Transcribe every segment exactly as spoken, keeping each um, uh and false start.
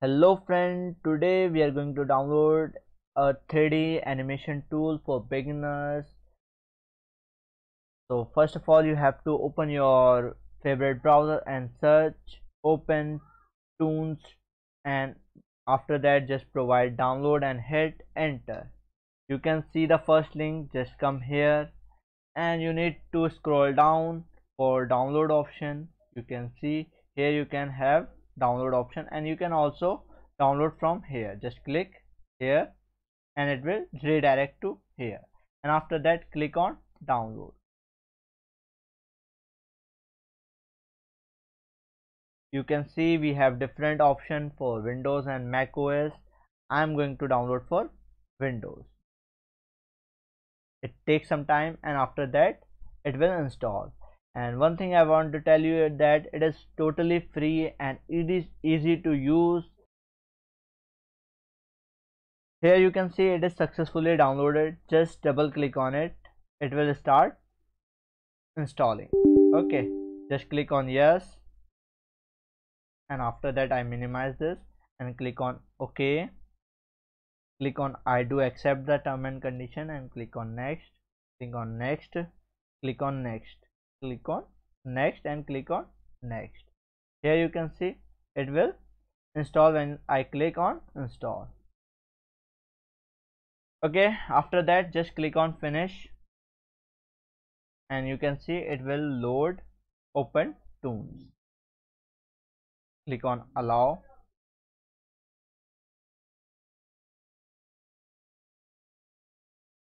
Hello friend, today we are going to download a three D animation tool for beginners. So first of all, you have to open your favorite browser and search OpenToonz, and after that just provide download and hit enter. You can see the first link, just come here and you need to scroll down for download option. You can see here you can have download option, and you can also download from here. Just click here and it will redirect to here, and after that click on download. You can see we have different options for Windows and Mac O S. I am going to download for Windows. It takes some time and after that it will install. And one thing I want to tell you is that it is totally free and it is easy to use. Here you can see it is successfully downloaded. Just double click on it. It will start installing. Okay, just click on yes. And after that I minimize this and click on OK. Click on I do accept the term and condition and click on next. Click on next. Click on next. Click on next and click on next. Here you can see it will install when I click on install. Okay, after that just click on finish and you can see it will load OpenToonz. Click on allow.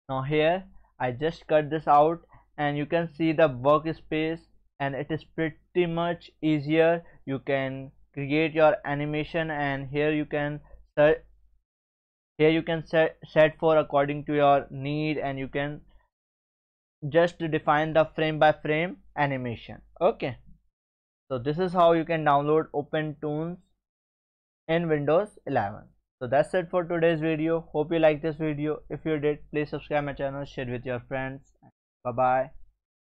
Now here I just cut this out and you can see the workspace, and it is pretty much easier. You can create your animation, and here you can set, here you can set, set for according to your need, and you can just define the frame by frame animation. Okay, so this is how you can download OpenToonz in Windows eleven. So that's it for today's video. Hope you like this video. If you did, please subscribe my channel, share with your friends. Bye-bye.